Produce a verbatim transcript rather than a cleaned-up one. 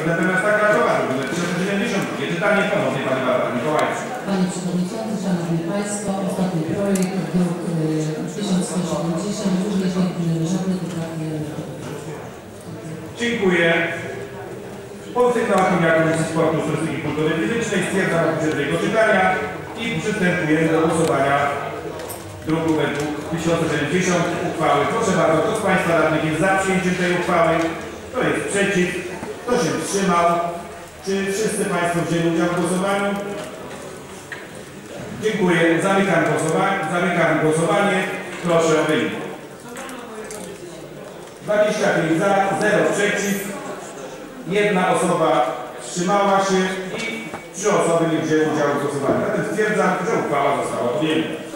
jest natomiast tak razowana, że trzysta dziewięćdziesiąt. Pytanie ponownie pani Barbara Mikołajczyk. Panie Przewodniczący, Szanowni Państwo, ostatni projekt druk tysiąc sto siedemdziesiąt, również niektóre żadne poprawki. Dziękuję. Po sygnałach Komisji Sportu, Turystyki i Kultury Fizycznej stwierdzam drugiego czytania i przystępujemy do głosowania druku według tysiąc siedemdziesiąt uchwały. Proszę bardzo, kto z Państwa radnych jest za przyjęciem tej uchwały? Kto jest przeciw? Kto się wstrzymał? Czy wszyscy Państwo wzięli udział w głosowaniu? Dziękuję. Zamykam głosowanie. Zamykam głosowanie. Proszę o wynik. dwadzieścia pięć za, zero przeciw. Jedna osoba wstrzymała się i trzy osoby nie wzięły udziału w głosowaniu. Zatem stwierdzam, że uchwała została podjęta.